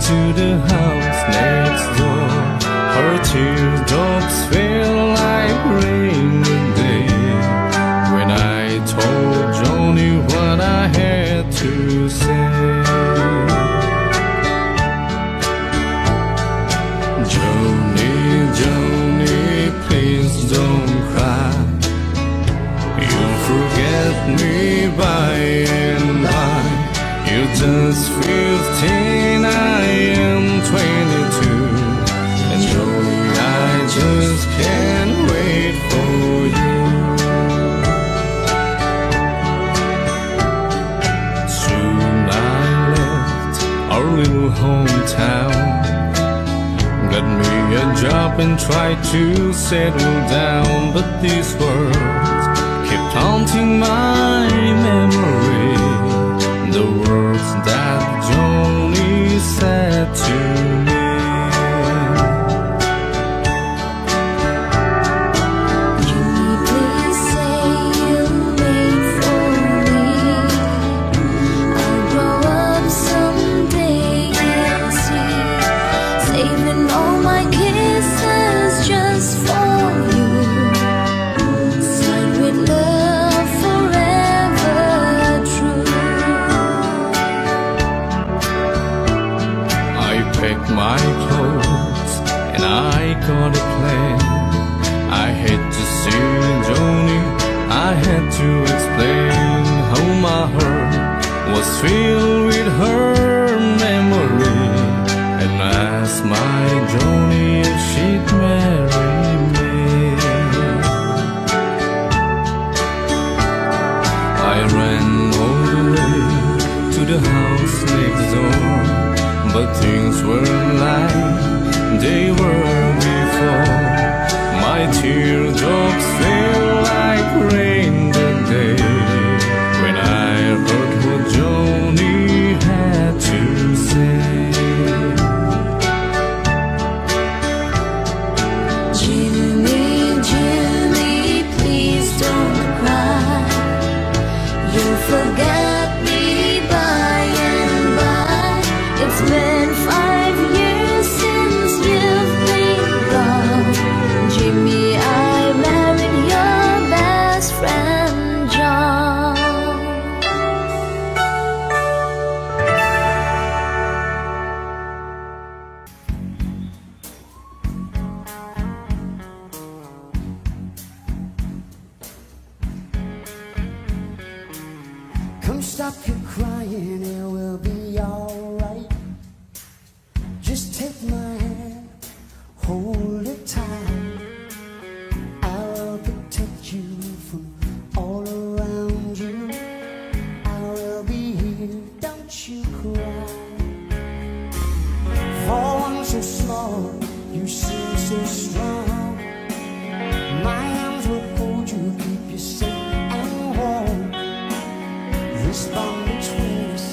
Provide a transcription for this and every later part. to the house next door. Her teardrops feel like rain today. When I told Johnny what I had to say, Johnny, Johnny, please don't cry. You'll forget me by and by. You're just 15, I am 22, and Johnny, I just can't wait for you. Soon I left our little hometown, got me a job and tried to settle down, but these words kept haunting my memory. The words that Johnny said to me, Johnny, please say you'll wait for me. I'll grow up someday and see, saving all my kisses just for you. Said with love. Packed my clothes and I got a plane. I had to see Johnny, I had to explain how my heart was filled with her memory, and asked my Johnny if she'd marry me. I ran all the way to the house next door, but things weren't like they were before. My teardrops fell like rain that day when I heard what Johnny had to say. Johnny, Johnny, please don't cry. You'll forget. It's been 5 years since you've been gone, Jimmy. I married your best friend, John. Come stop your crying, it will be alright. Just take my hand, hold it tight. I'll protect you from all around you. I will be here, don't you cry. For one so small, you seem so strong. My arms will hold you, keep you safe and warm. This bond between us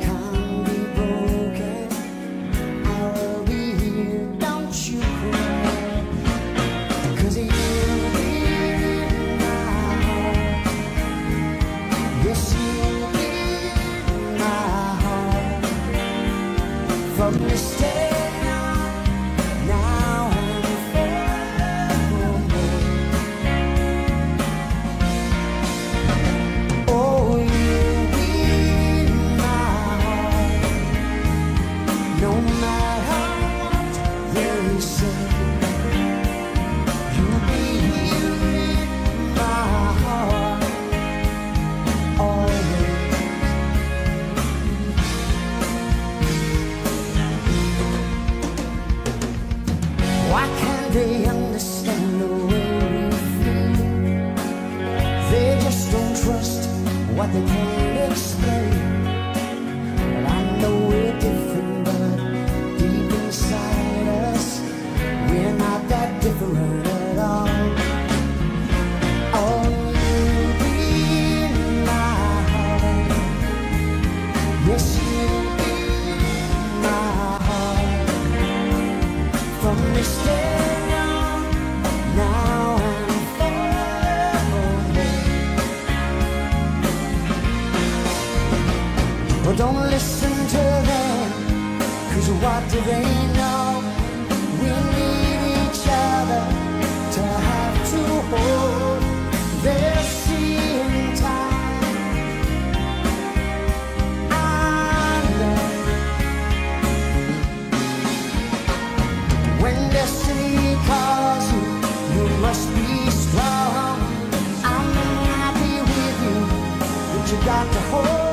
can't be broken. From this day on, now and forevermore. Oh, you'll be in my heart, no matter what they say. You'll be in my heart, always. Why can't they understand the way we feel? They just don't trust what they can't explain. Well, I know we're different, but deep inside us, we're not that different at all. Oh, you'll be in my heart. Yes, you'll be in my heart. From this day now and forevermore. So what do they know? We need each other to have to hold. They're seeing time. I know. When destiny calls you, you must be strong. I'm happy with you, but you got to hold.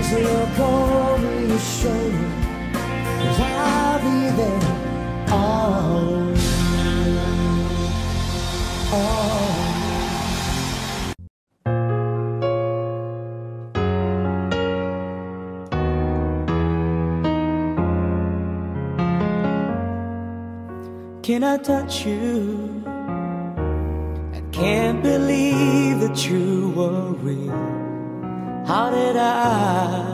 Just look over your shoulder. Just look over your shoulder. Just look over your shoulder. 'Cause I'll be there all. Can I touch you? I can't believe that you were real. How did I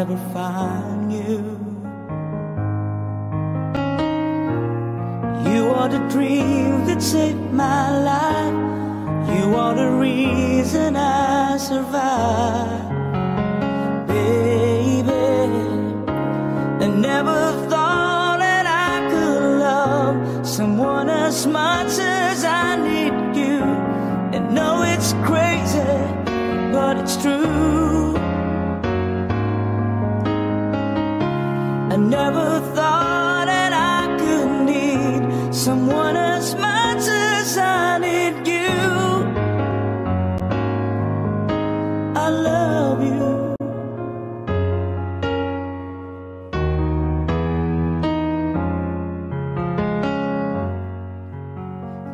ever find you? You are the dream that saved my life. You are the reason I survived. Baby, I never thought someone as much as I need you. And know it's crazy, but it's true. I never thought that I could need someone as much as I need you. I love you.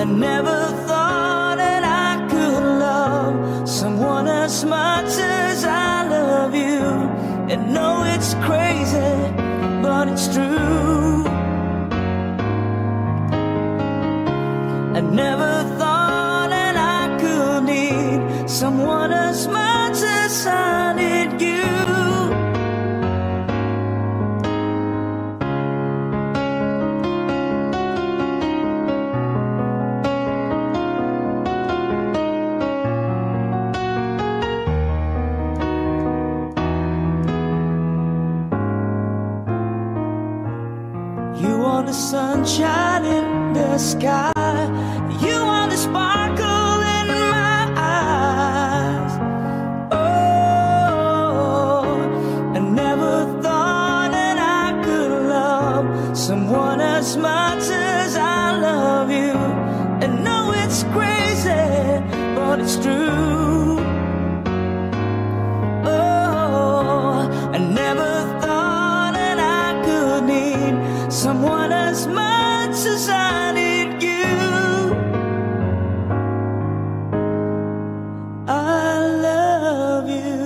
I never as much as I love you, and know it's crazy, but it's true. I never thought that I could need someone as much as I need you. Sunshine in the sky, you are the sparkle in my eyes. Oh, I never thought that I could love someone as much as I love you. And know it's crazy, but it's true. Oh, I never thought that I could need someone as much as I need you. I love you.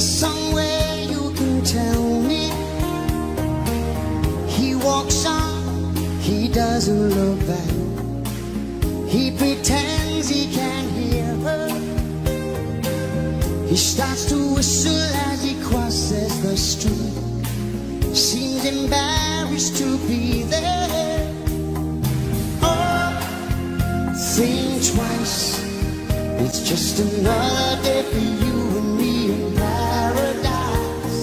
there somewhere you can tell me? He walks on, he doesn't look back. He pretends he can't hear her. He starts to whistle as he crosses the street. Seems embarrassed to be there. Oh, think twice. It's just another day for you and me in paradise.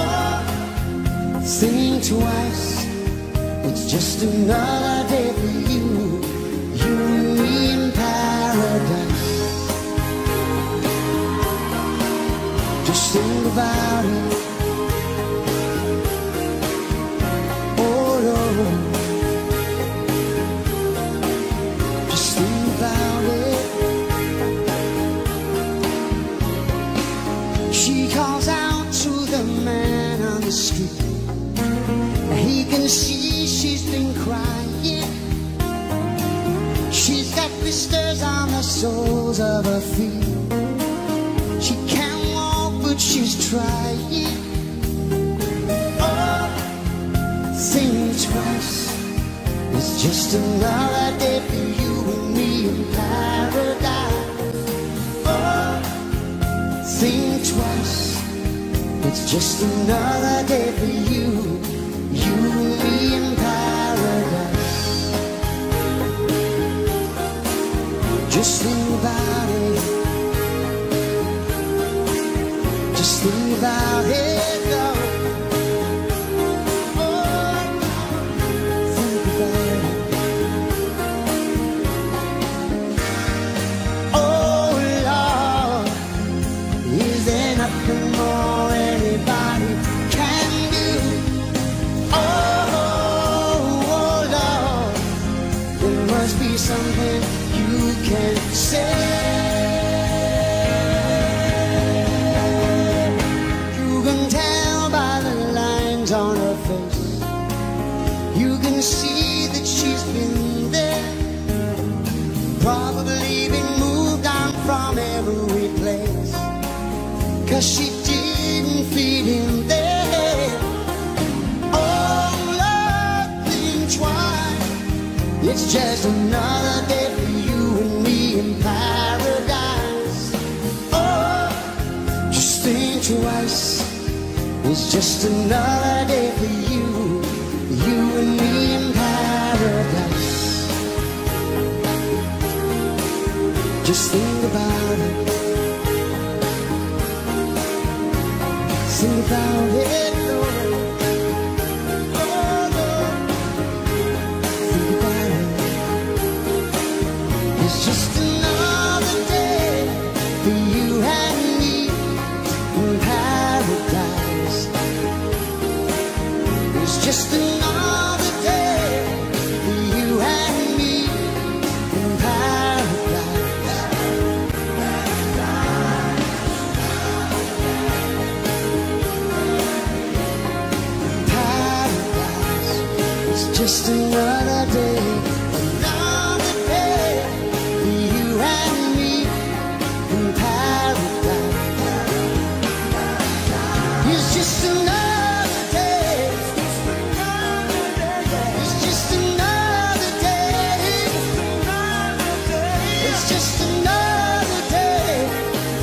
Oh, think twice. It's just another day for you and me in paradise. Just think about it. She calls out to the man on the street. He can see she's been crying. She's got blisters on the soles of her feet. She can't walk, but she's trying. Oh, think twice. It's just another day for you and me in paradise. Oh, think twice. It's just another day for you, you and me in paradise. Just think about it. Just think about it, though. Oh, think about it. Oh, Lord, is there nothing more anybody can do? Oh, Lord, there must be something you can say. You can tell by the lines on her face. You can see that she's been there. Probably been moved on from every place, 'cause she didn't fit in there. Oh, Lord, think twice. It's just another day for you and me in paradise. Oh, just think twice. It's just another day for you, you and me in paradise. Just think about it. Think about it, Lord. Oh, Lord. Think about it. It's just another day for you and me in paradise. It's just another day for you and me in paradise. Just another day, for you and me in paradise. It's just another day, it's just another day, it's just another day,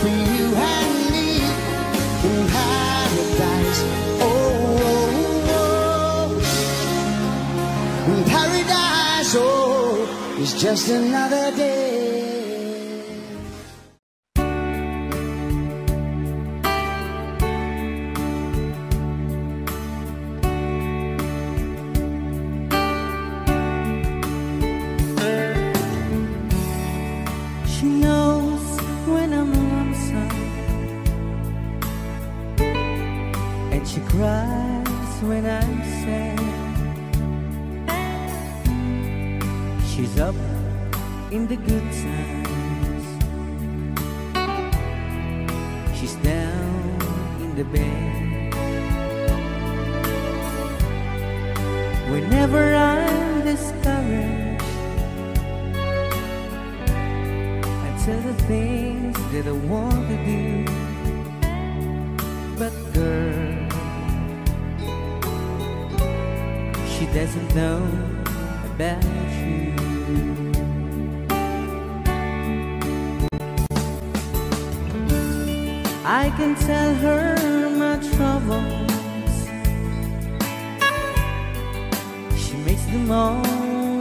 for you and me in paradise. Oh. In paradise, oh, it's just another day. She knows when I'm lonesome, and she cries when I'm sad. She's up in the good times, she's down in the bad. Whenever I'm discouraged, I tell the things that I want to do. hasn't known about you. I can tell her my troubles, she makes them all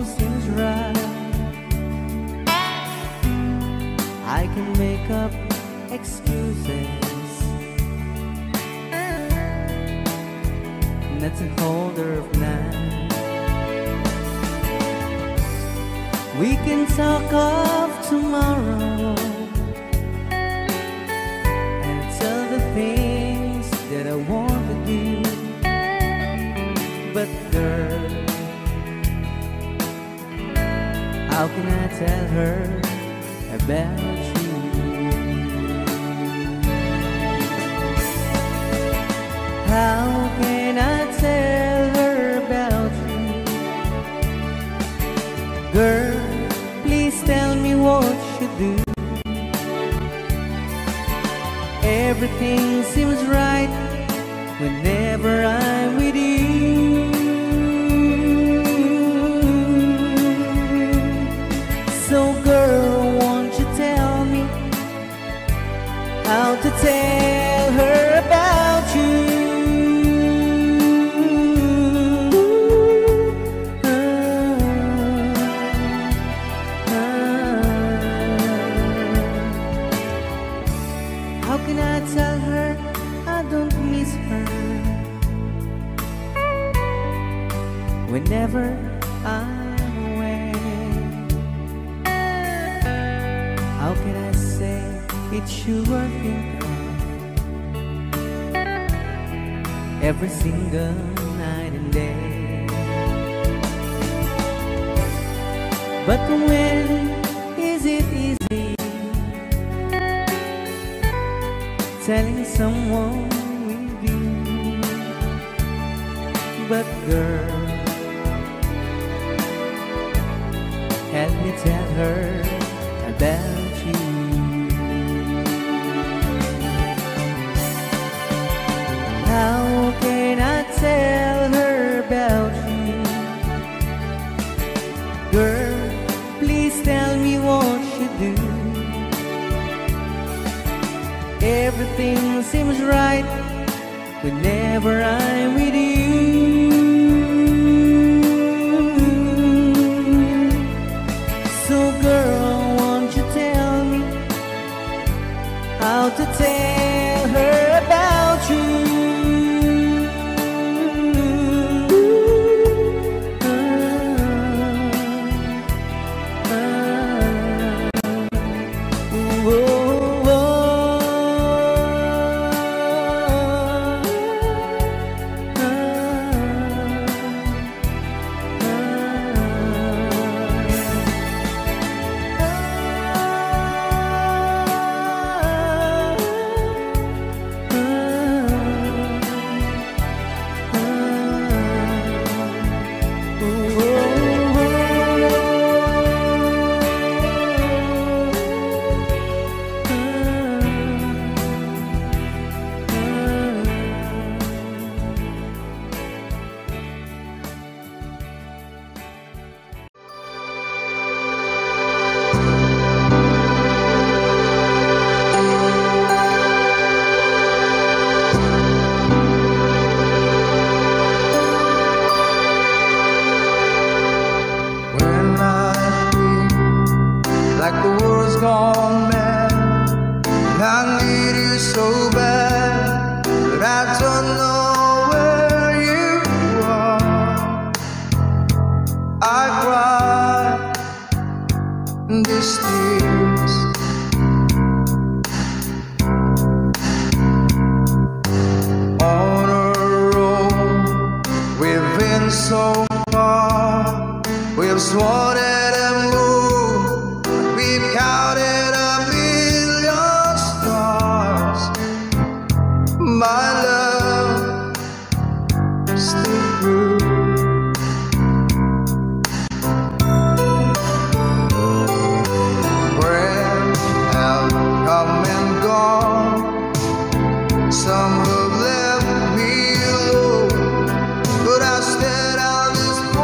seem dry. I can make up excuses not to hold her up now. We can talk of tomorrow and tell the things that I want to do. But girl, how can I tell her about you? How can I tell her about you? Girl, please tell me what you do. Everything seems right whenever I'm with you. So girl, won't you tell me how to tell her about you? Whenever I'm away, how can I say it's you I think of every single night and day? But when is it easy telling someone with you? But girl, help me tell her about you. How can I tell her about you? Girl, please tell me what you do. Everything seems right whenever I'm with you. How to tell her about you? Some have left me alone, but I stand on this point.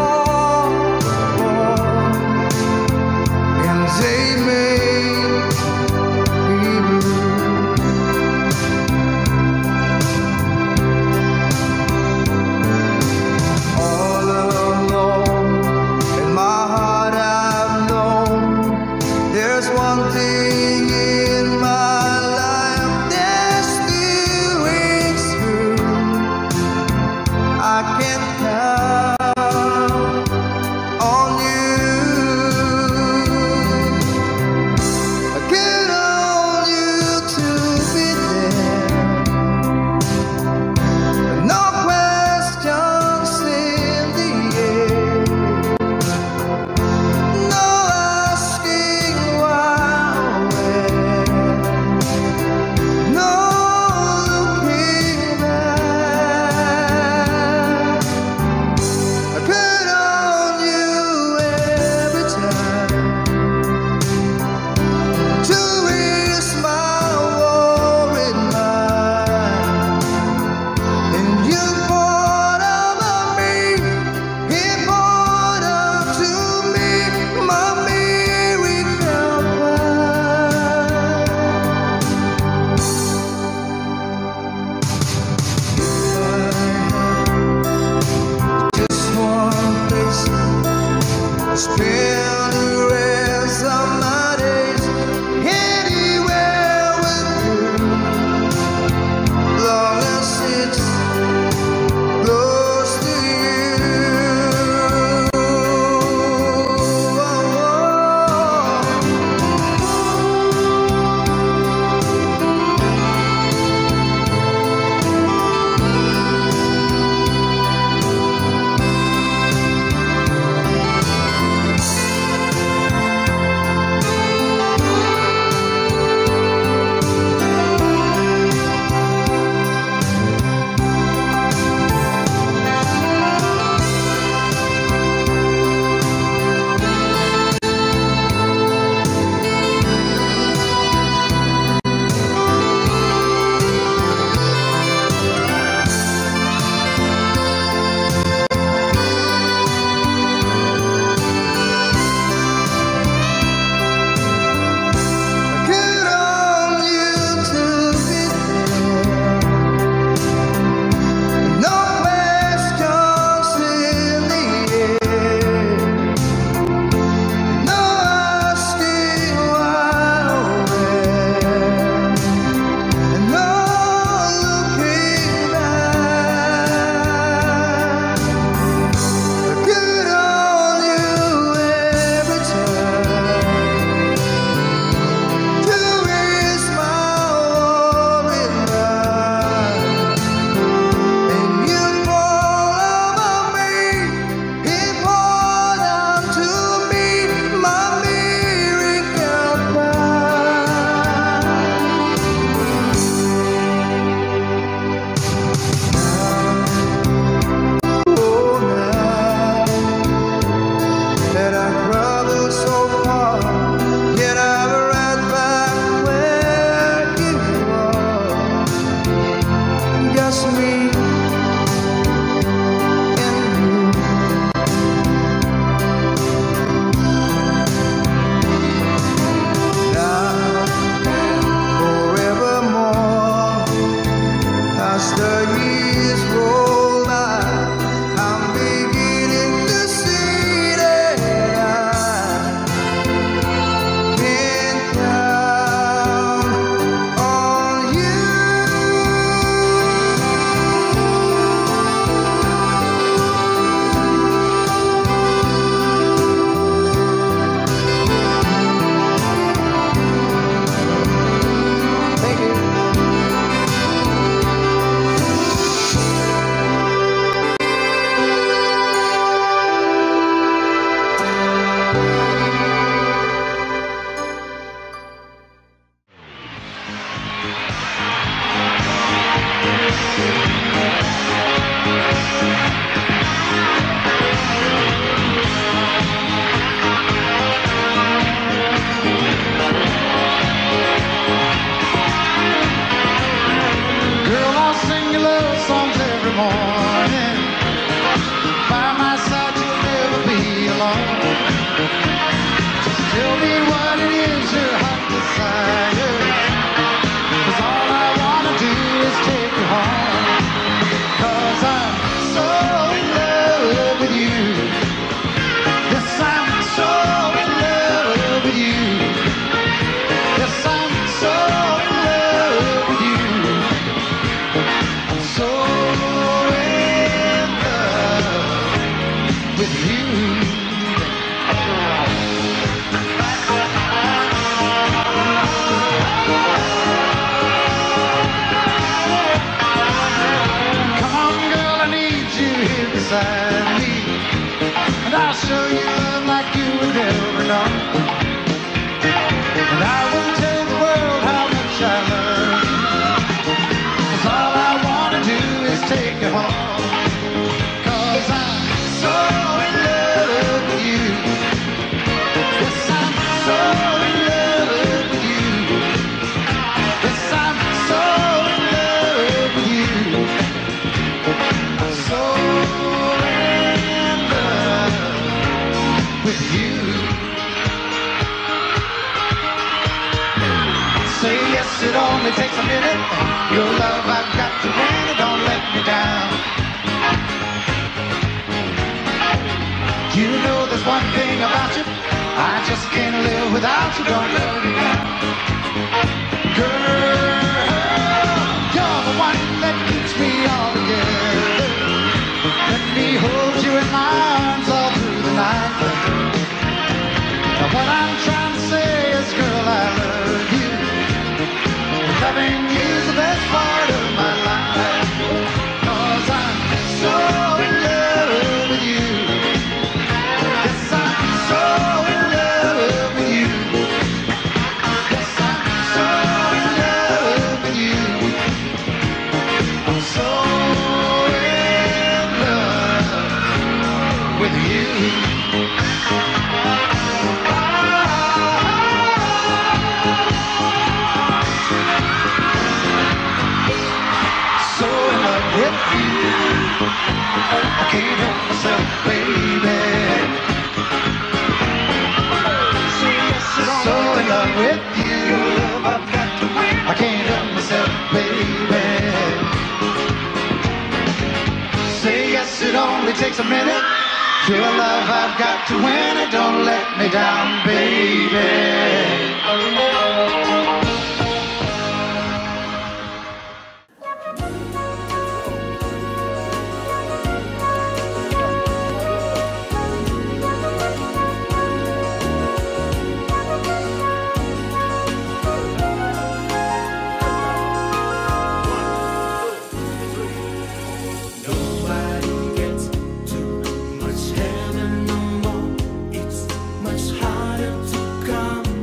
It only takes a minute. Your love, I've got to win it. Don't let me down. You know there's one thing about you, I just can't live without you. Don't let me down. Girl, you're the one that keeps me all together. Let me hold you in my arms all through the night. Now what I'm trying to say is, girl, I love you. Loving you's the best part of my life, 'cause I'm so in love with you. Yes, I'm so in love with you. Yes, I'm so in love with you. I'm so in love with you. I can't help myself, baby. So in love with you, I can't help myself, baby. Say yes, it only takes a minute. Your love, I've got to win it. Don't let me down, baby. Harder to come.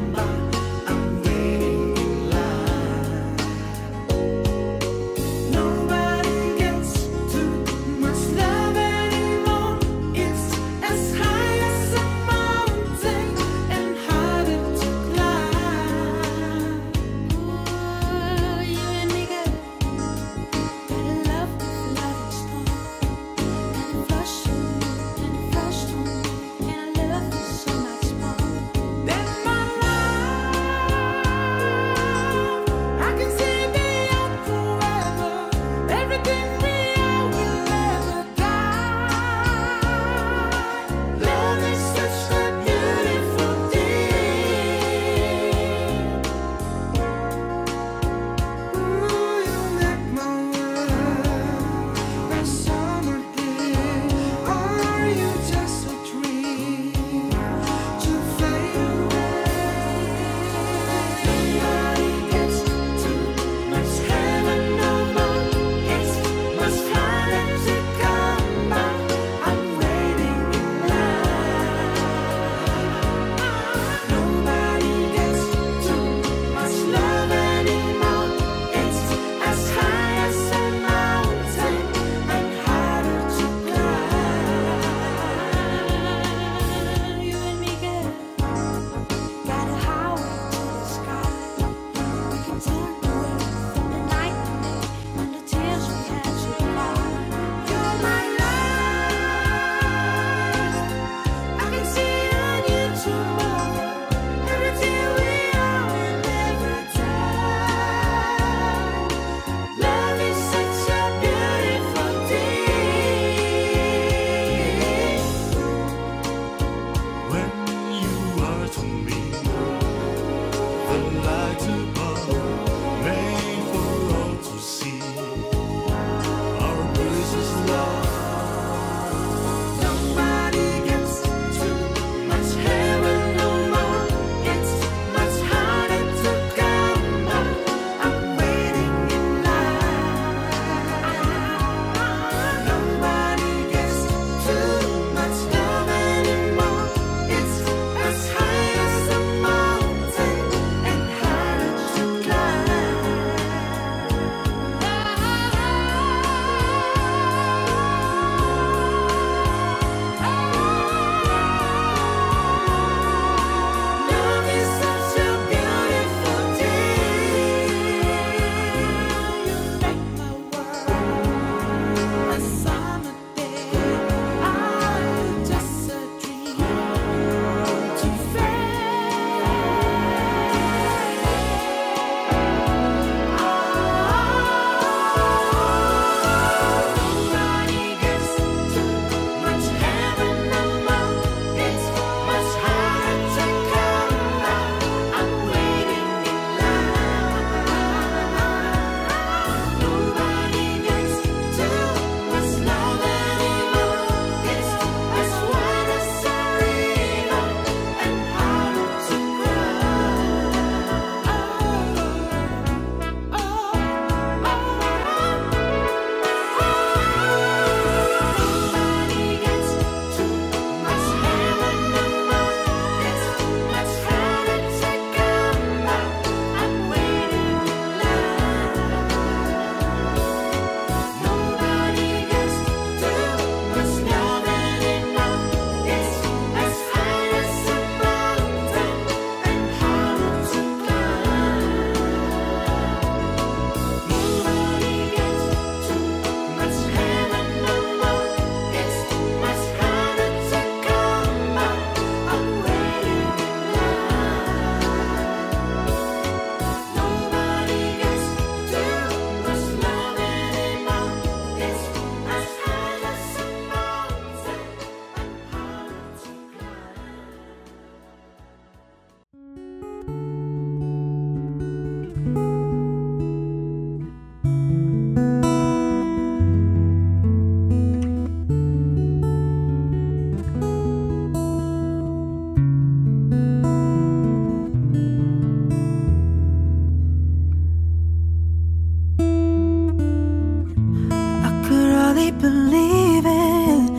did believe it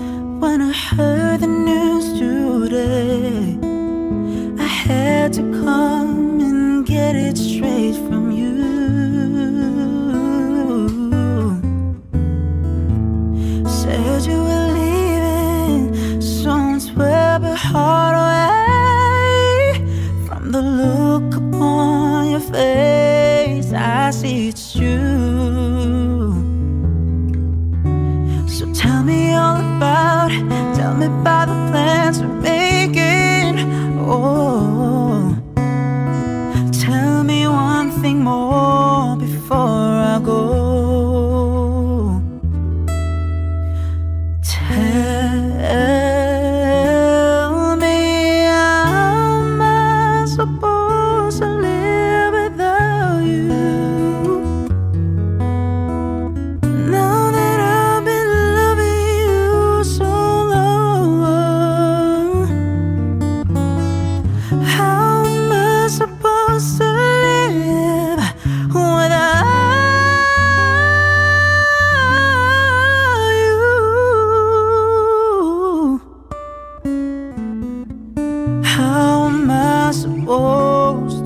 when I heard the news today. I had to come and get it straight from you. Said you were leaving, someone swept your heart away. From the look upon your face, I see it's you. So tell me all about it. Tell me about the plans we're making. Oh, tell me one thing more before I go. Tell me, am I supposed to live without you? Supposed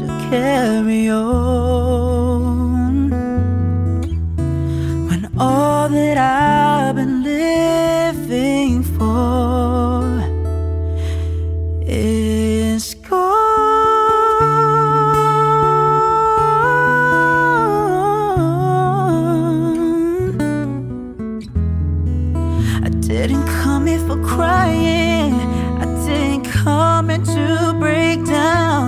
to carry on when all that I've been living for is gone? I didn't come here for crying. I didn't come here to break down.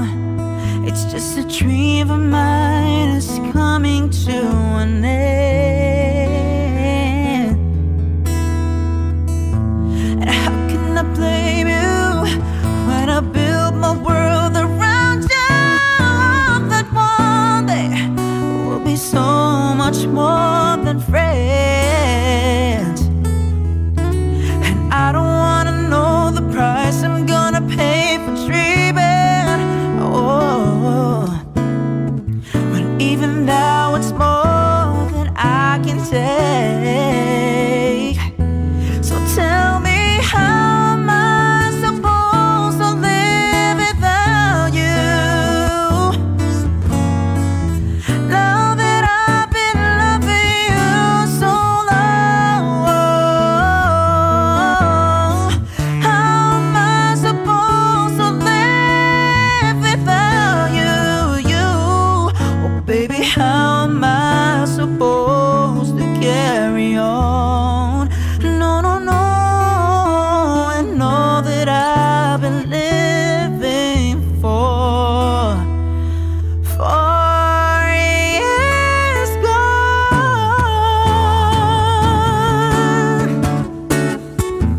It's just a dream of mine is coming to an end. And how can I blame you when I built my world around you? That one day will be so much more than friends. And I don't wanna know the price I'm gonna pay for dreaming. Oh, even though it's more than I can take. So tell me, how am I supposed to live without you? Now that I've been loving you so long, how am I supposed to live without you? Oh, baby, how am I supposed to carry on? No, no, no, and all that I've been living for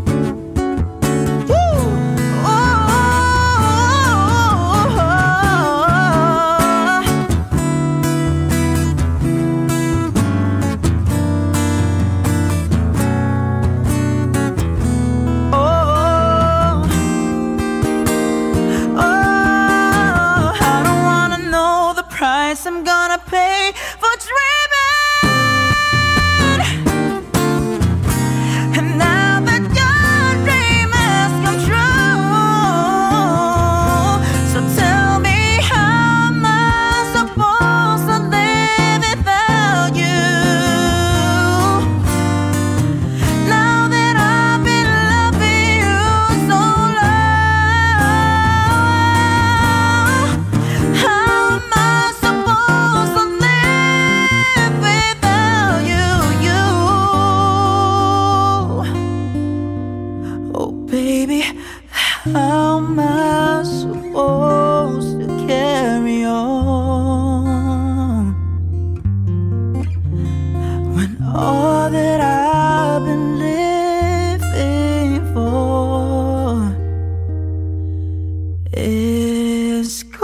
is gone. Woo! I'm gonna pay for dreaming. And now that your dream has come true, so tell me, how am I supposed to live without you? Now that I've been loving you so long, how am I supposed how am I supposed to carry on when all that I've been living for is gone?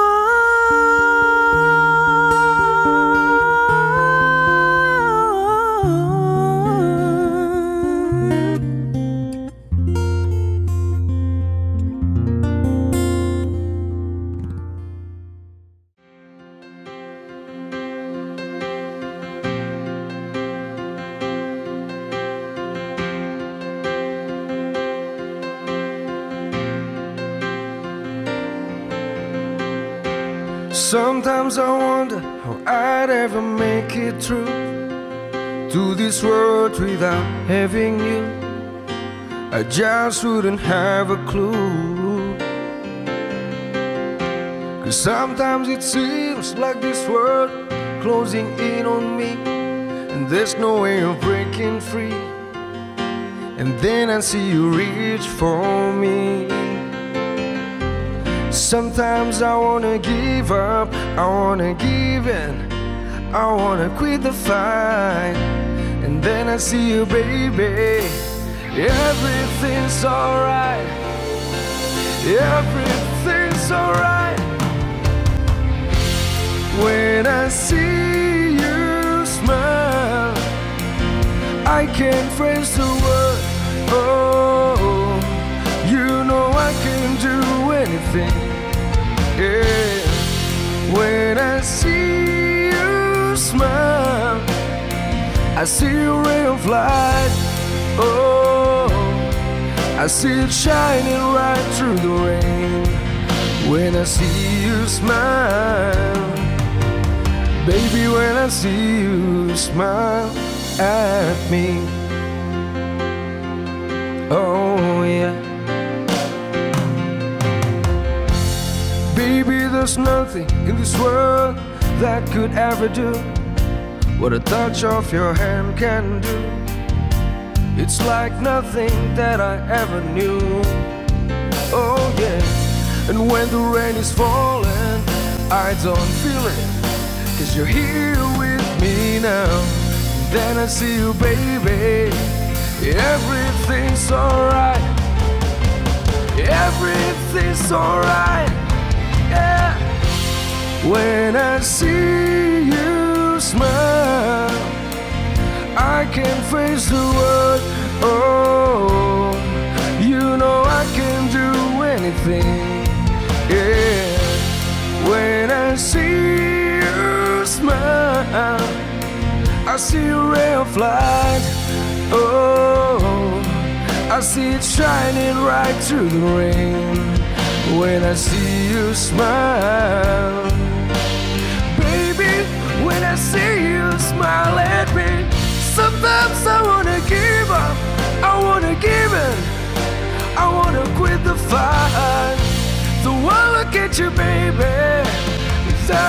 Sometimes I wonder how I'd ever make it through to this world without having you. I just wouldn't have a clue. 'Cause sometimes it seems like this world closing in on me, and there's no way of breaking free. And then I see you reach for me. Sometimes I wanna give up, I wanna give in, I wanna quit the fight. And then I see you, baby. Everything's alright. Everything's alright. When I see you smile, I can't phrase the word. Oh, you know I can do anything. Yeah. When I see you smile, I see a ray of light. Oh, I see it shining right through the rain. When I see you smile, baby, when I see you smile at me. Oh yeah. Baby, there's nothing in this world that could ever do what a touch of your hand can do. It's like nothing that I ever knew. Oh yeah. And when the rain is falling, I don't feel it, 'cause you're here with me now. Then I see you, baby. Everything's alright. Everything's alright. Yeah. When I see you smile, I can face the world. Oh, you know I can do anything. Yeah. When I see you smile, I see a ray of light. Oh, I see it shining right through the rain. When I see you smile, baby, when I see you smile at me. Sometimes I wanna give up, I wanna give in, I wanna quit the fight. So I look at you, baby,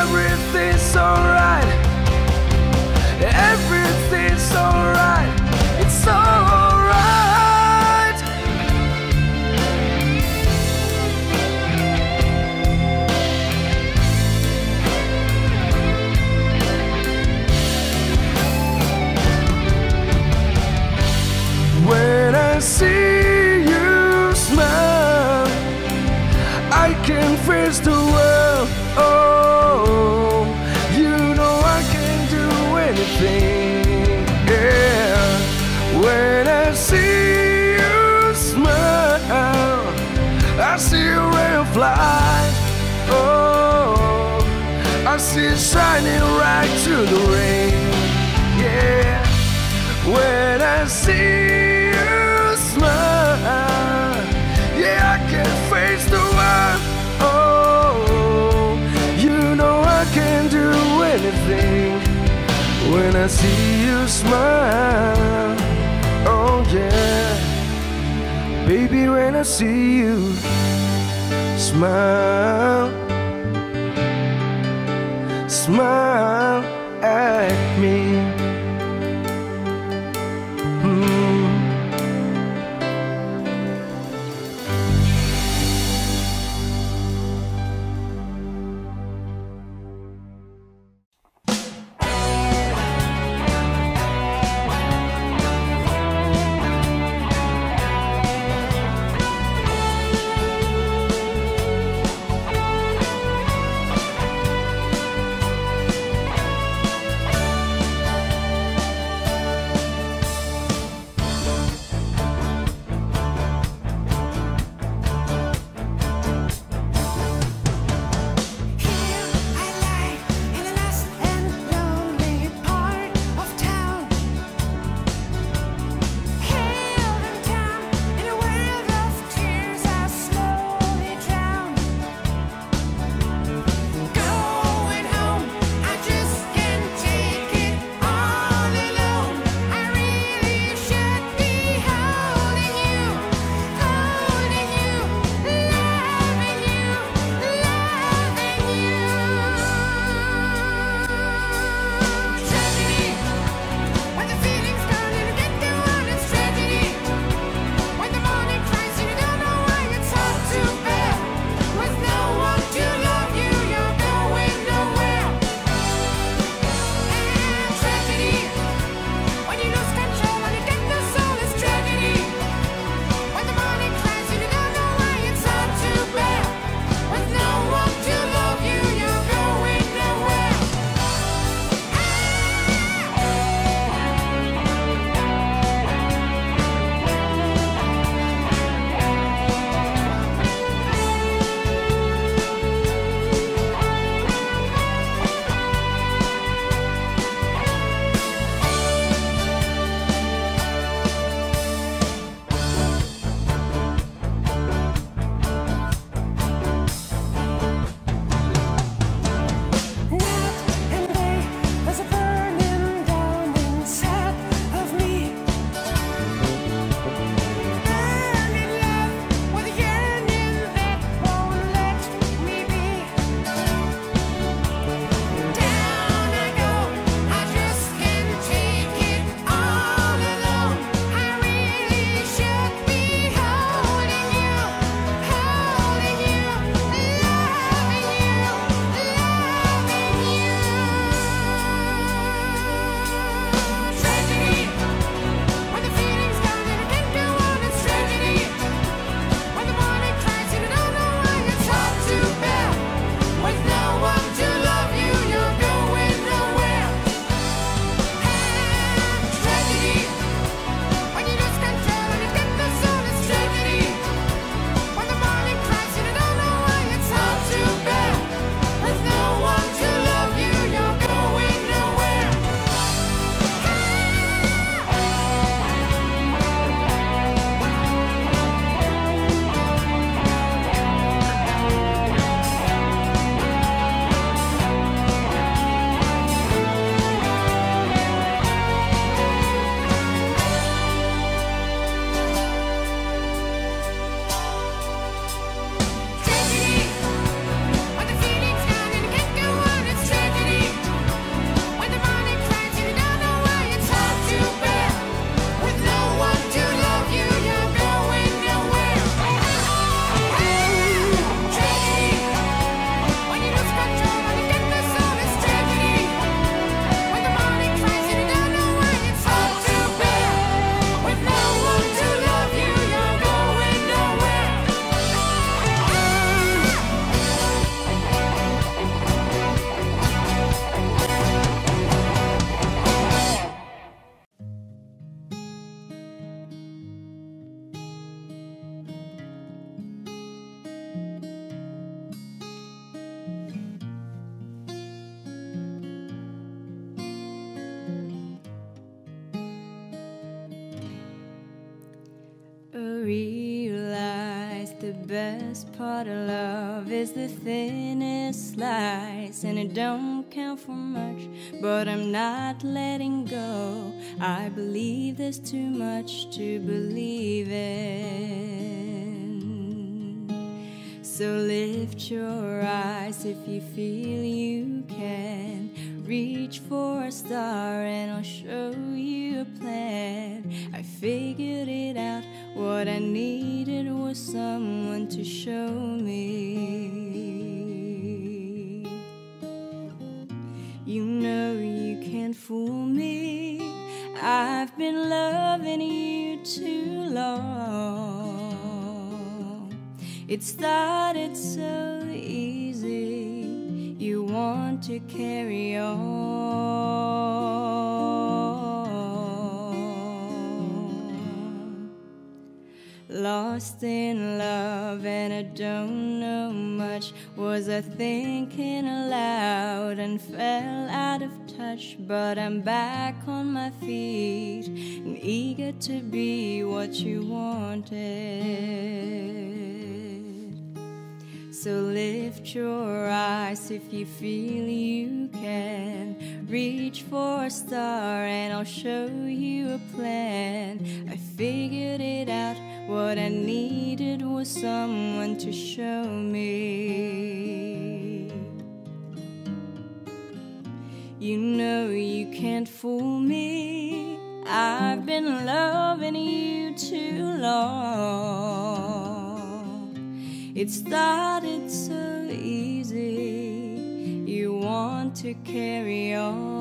everything's alright. Everything's alright. It's alright. See you smile, I can face the world. Oh, you know I can do anything. Yeah. When I see you smile, I see a ray of light. Oh, I see it shining right through the rain. Yeah. When I see when I see you smile, oh yeah. Baby, when I see you smile, smile at me. realize the best part of love is the thinnest slice, and it don't count for much, but I'm not letting go. I believe there's too much to believe in. So lift your eyes if you feel you can. Reach for a star and I'll show you a plan. I figured it out. What I needed was someone to show me. You know you can't fool me. I've been loving you too long. It started so easy. You want to carry on. Lost in love and I don't know much. Was I thinking aloud and fell out of touch? But I'm back on my feet and eager to be what you wanted. So lift your eyes if you feel you can. Reach for a star and I'll show you a plan. I figured it out. What I needed was someone to show me. You know you can't fool me. I've been loving you too long. It started so easy. You want to carry on.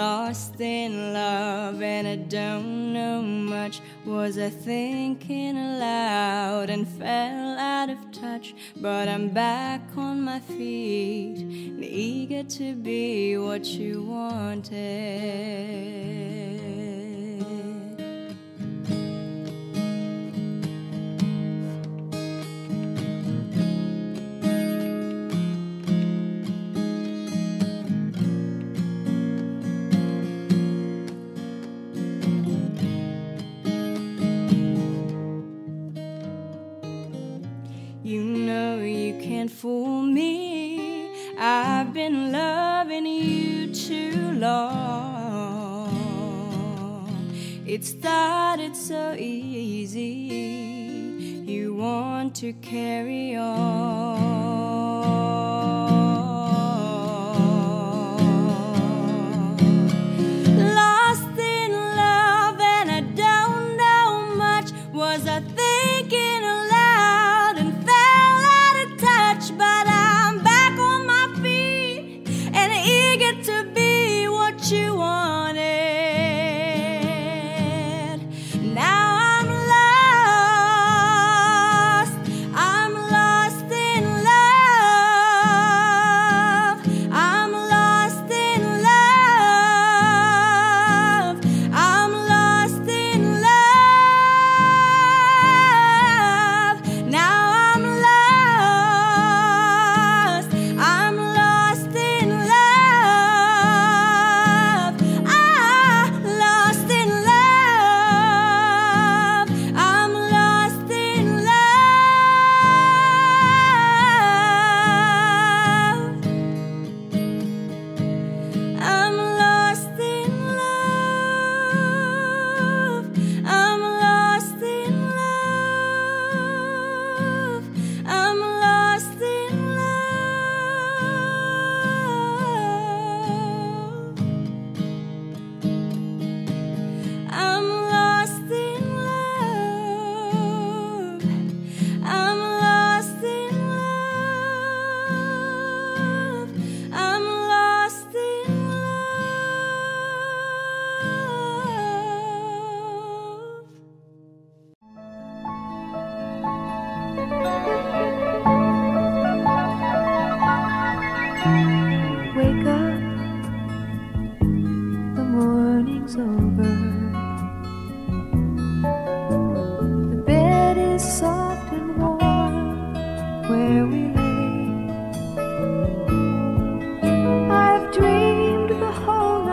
Lost in love and I don't know much. Was I thinking aloud and fell out of touch? But I'm back on my feet and eager to be what you wanted. You know you can't fool me. I've been loving you too long. It started so easy. You want to carry on. Lost in love and I don't know much. Was I thinking of? I've dreamed the whole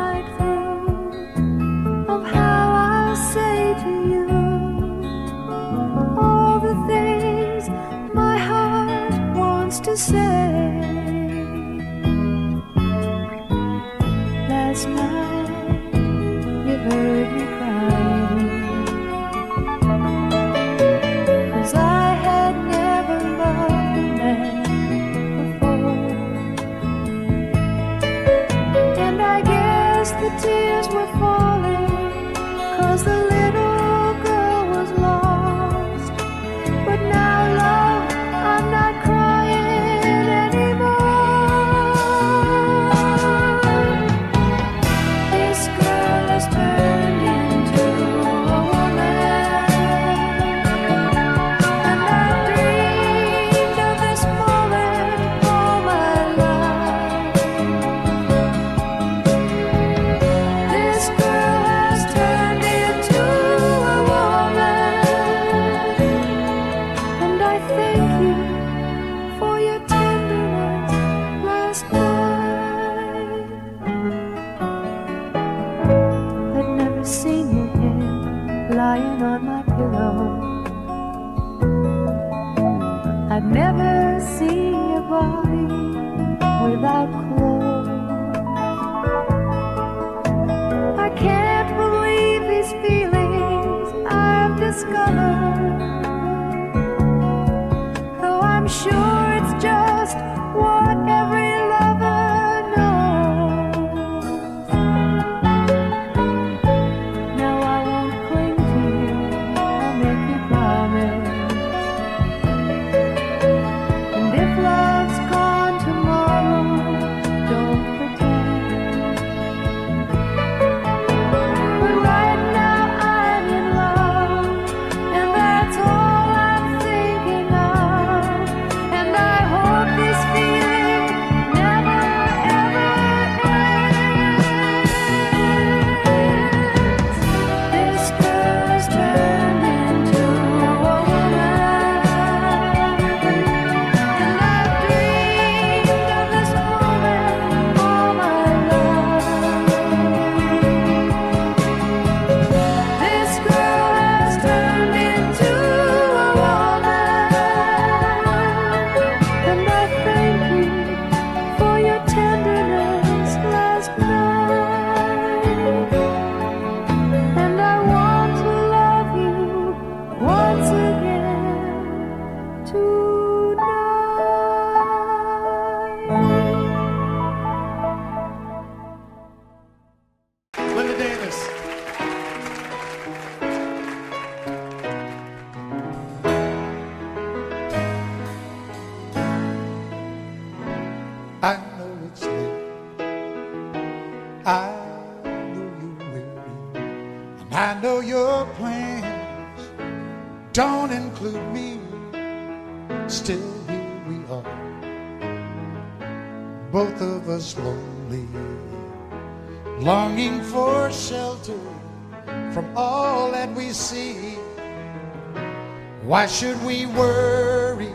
Why should we worry?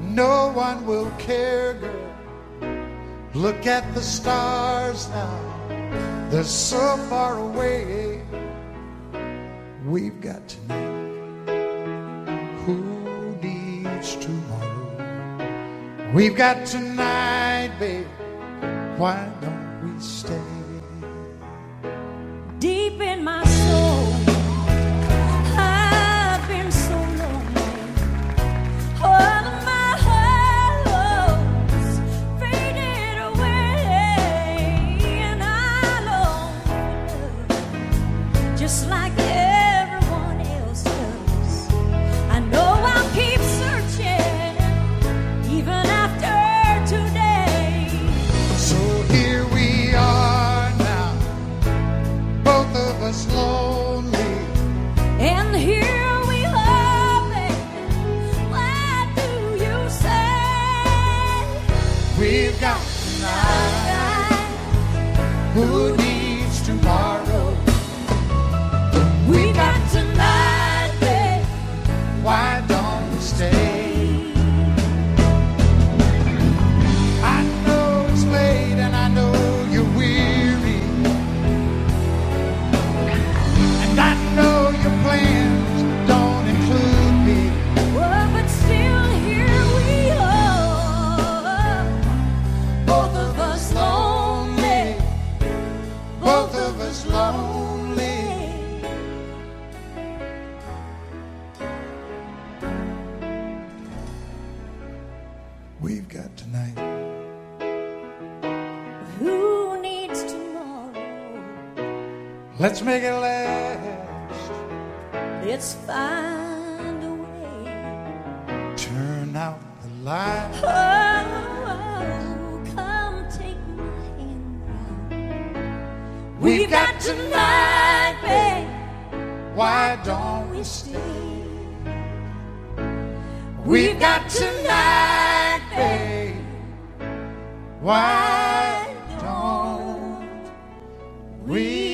No one will care, girl. Look at the stars now, they're so far away. We've got tonight. Who needs tomorrow? We've got tonight, babe. Why don't we stay? Deep in my soul, who needs tomorrow? We got tonight, babe. Why don't we stay? I know it's late and I know you're weary, and I know your plans don't include me. Oh, but still here we are, both of us lonely. Let's make it last. Let's find a way. Turn out the light. Oh, come take my hand now. We've got tonight, babe. Why don't we stay? We've got tonight, babe. Why don't we stay?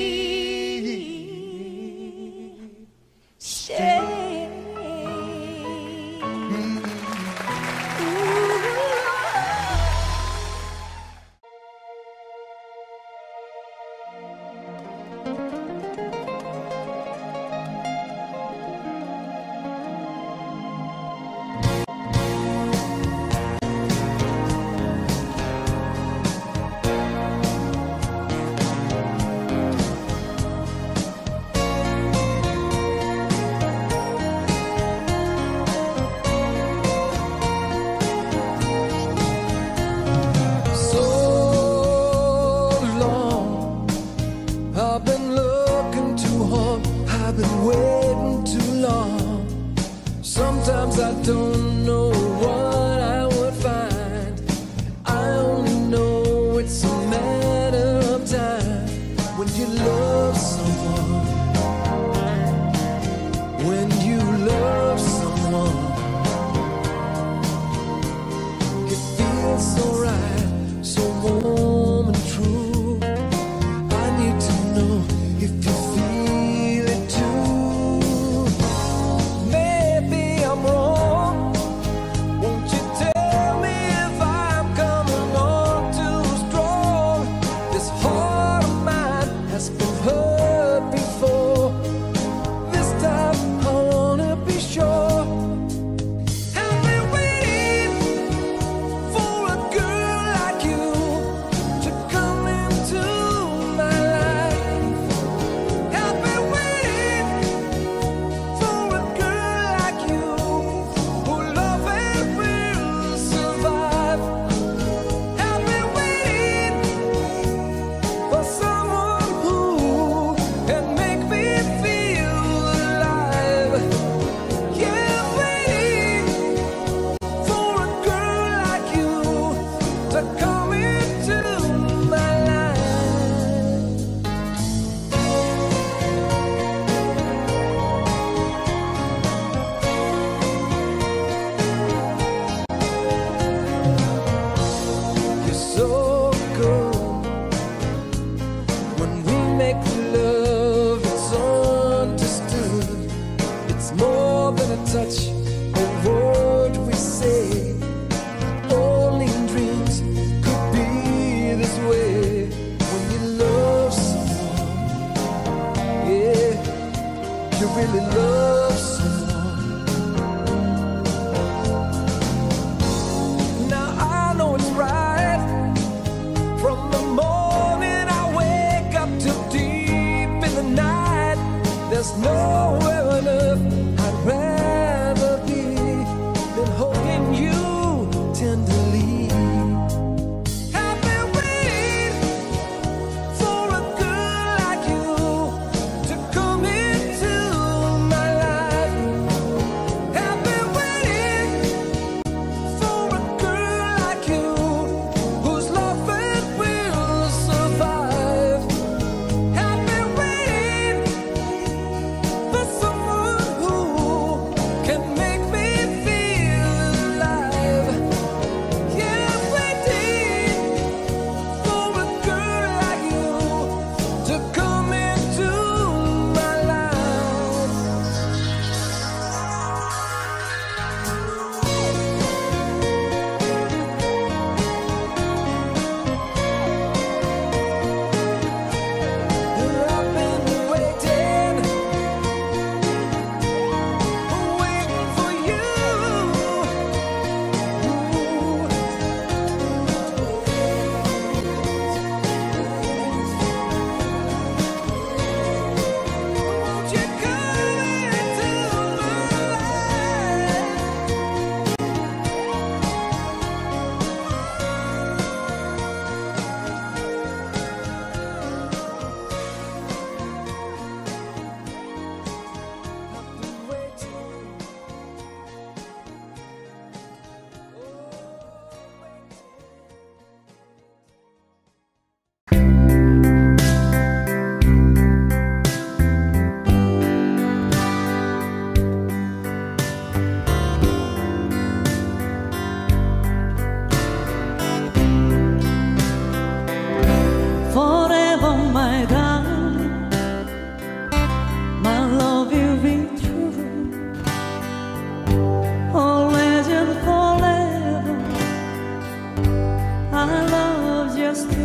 promise you,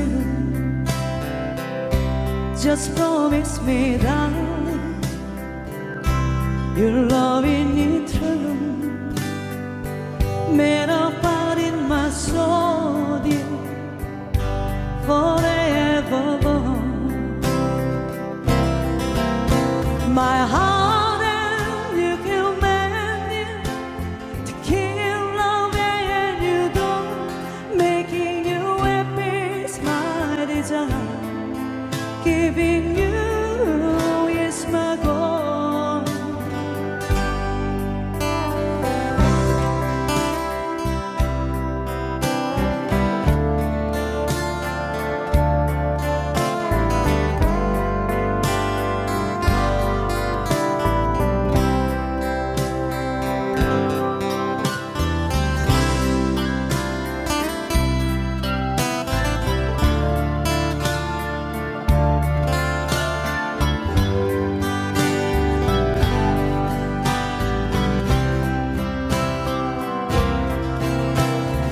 just promise me that your love is eternal, made up out in my soul, dear, forever. My heart and you can mend it to kill love, and you don't making you happy is my desire, giving you is my goal.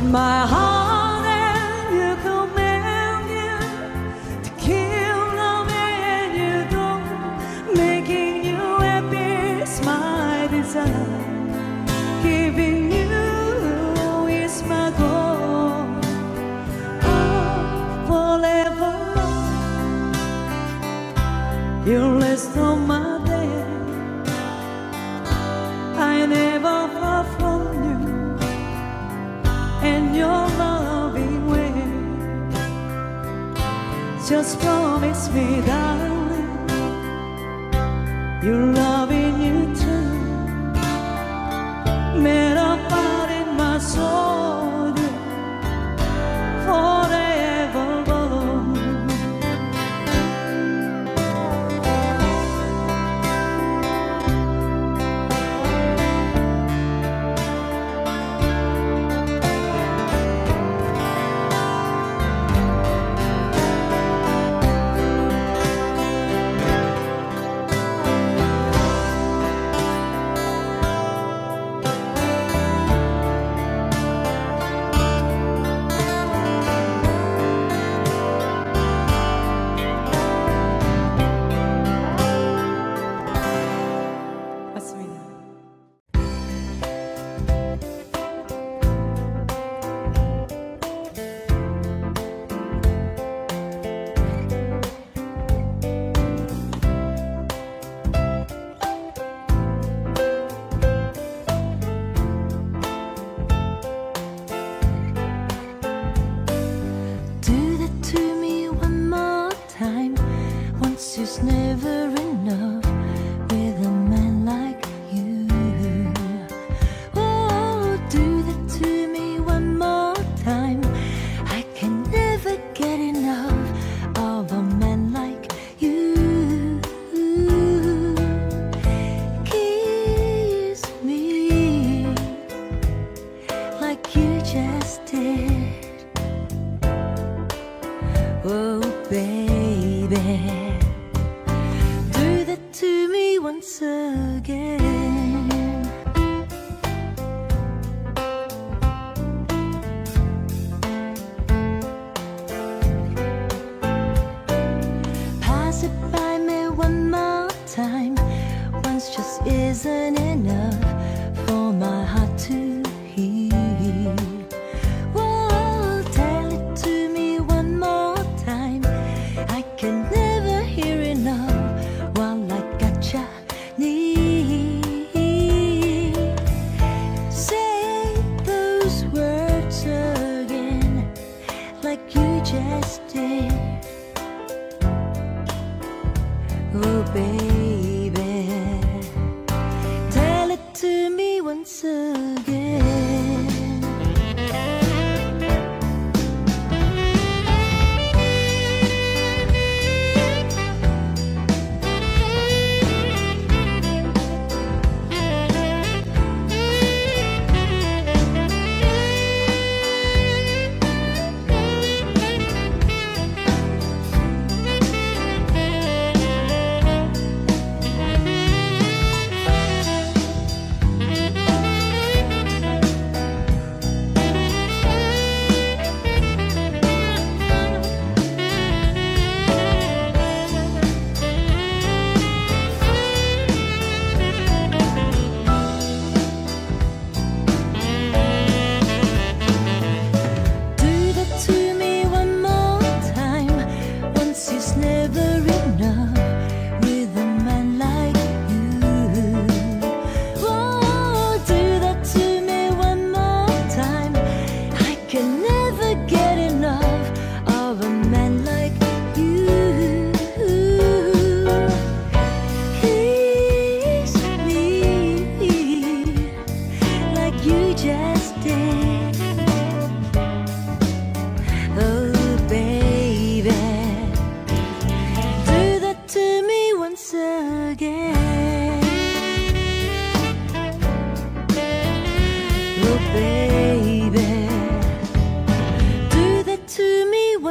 My heart and you command you to kill love, and you don't making you happy is my desire, giving you is my goal, oh, forever. You rest on my day, I never far from you, in your loving way. Just promise me, darling, you're loving you too, made up out in my soul, dear, forever.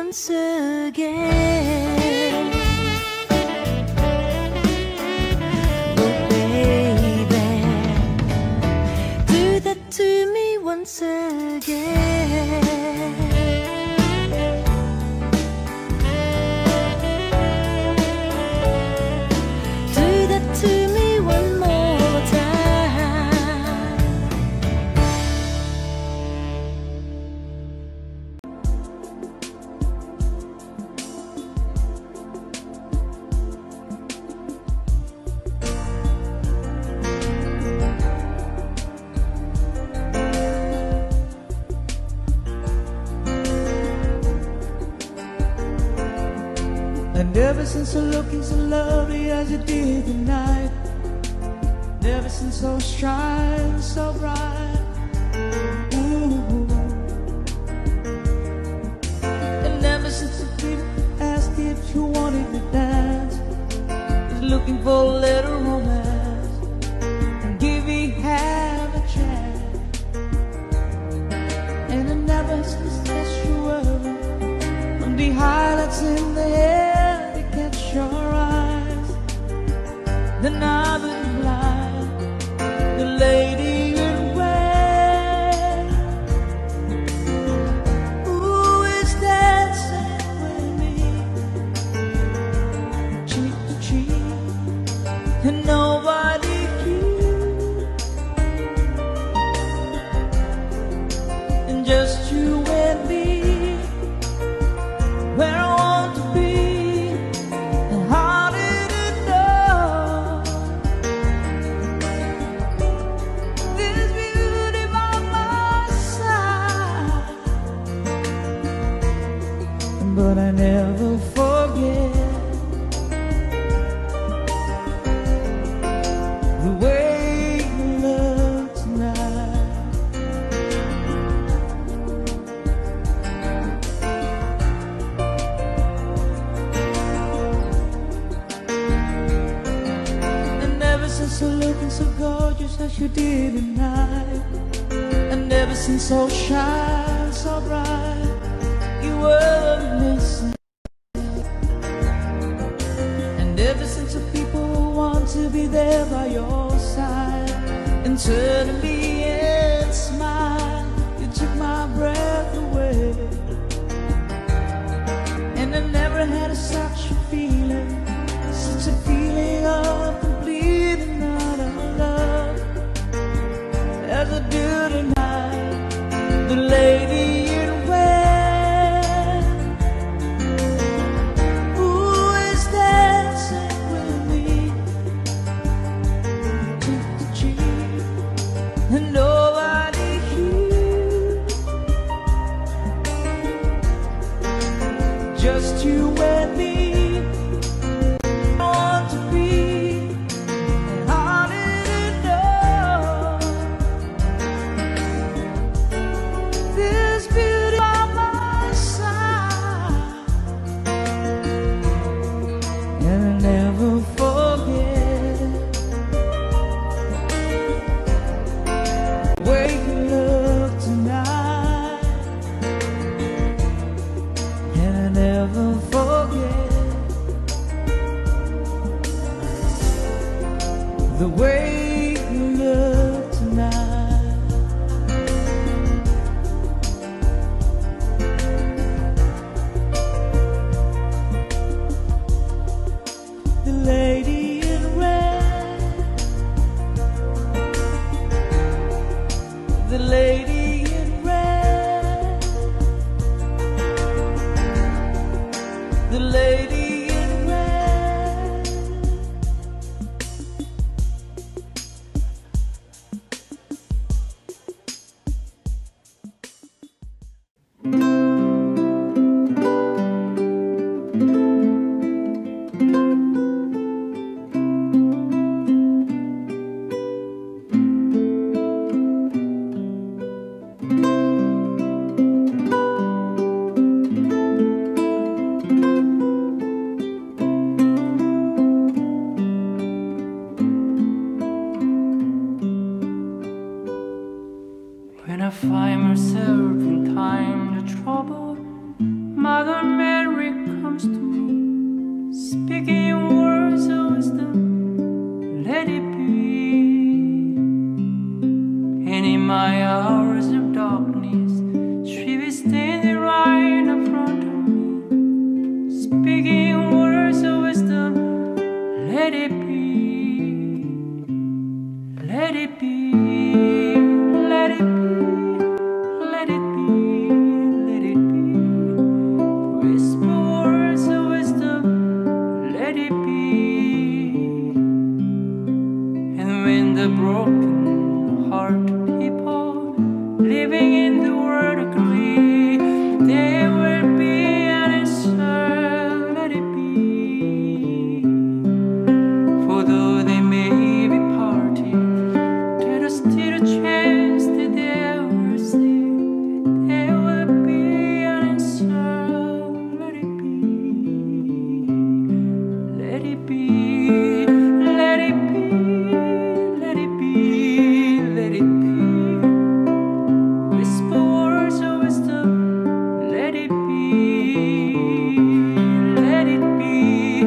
once again. Oh baby, do that to me once again. Do that to me one more time. Never since you're looking so lovely as you did tonight. Never since I was trying so bright. Ooh. And never since the people asked if you wanted to dance. Just looking for a little romance. And give me half a chance. And I never since that you were on the highlights in the air. Your eyes, then I would like the lady in red who is dancing with me, cheek to cheek, and nobody cute, and just you and me, where I want to be. But I never forget the way you look tonight. And ever since you're looking so gorgeous as you did tonight, and ever since so shy, so bright, you were missing. And ever since the people want to be there by your side, and turn to me and smile, you took my breath away. And I never had such a feeling, such a feeling of complete and utter love as I do tonight, the lady. Just you and me, I want to be, and I didn't know this beauty by my side, and I never forget the way you look tonight. Never forget the way you look tonight. The lady in red, the lady. The lady in red. Mother Mary comes to me, speaking words of wisdom, let it be. And in my hours of darkness, she was standing right in front of me, speaking words of wisdom, let it be, let it be. The broken heart people living in the world agree, there will be an answer, let it be. For though they may be parted, there is still a chance that they will see, there will be an answer, let it be, let it be. Let it be, let it be, let it be.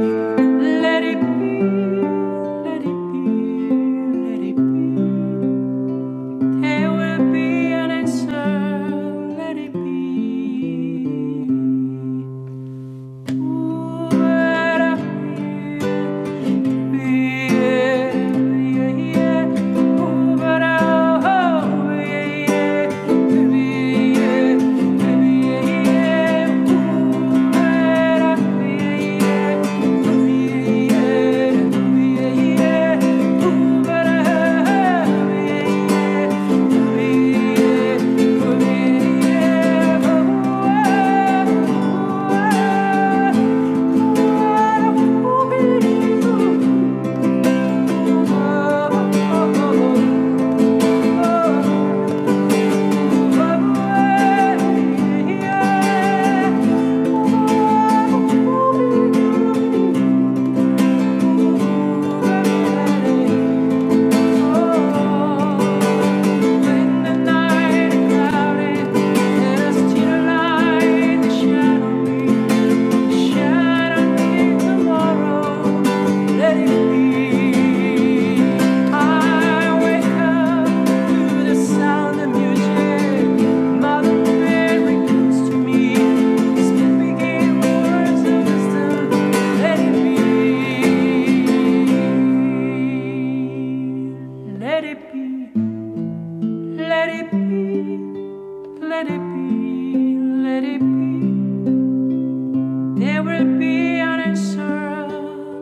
There will be an answer.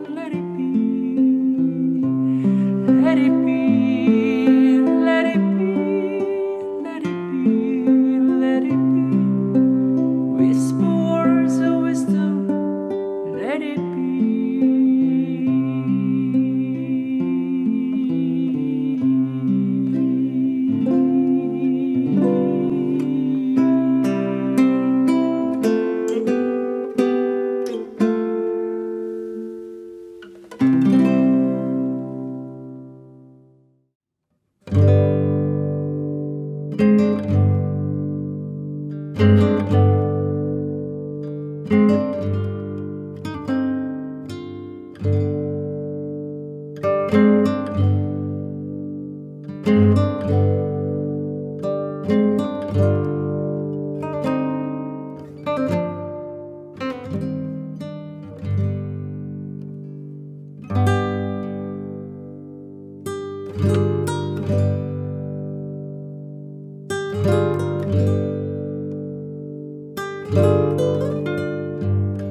Let it be, let it be, let it be, let it be, let it be. Whisper words of wisdom. Let it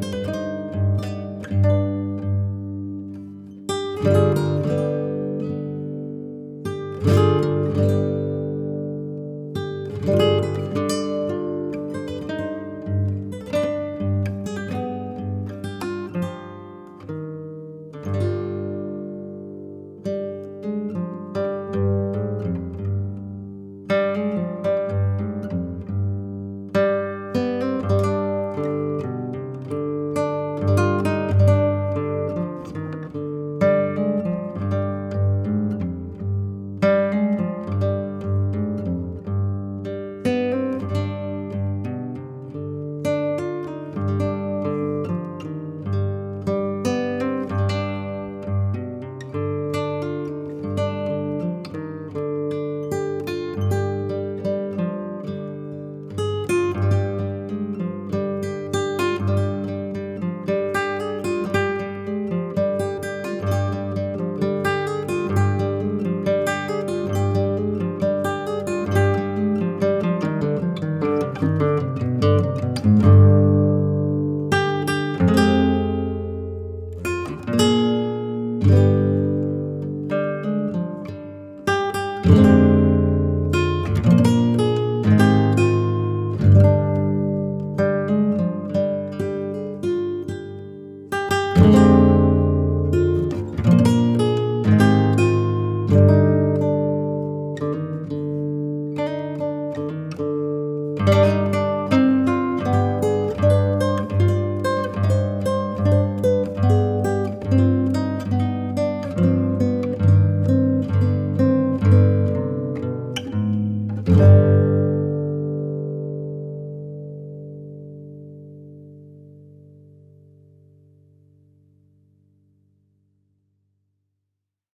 be.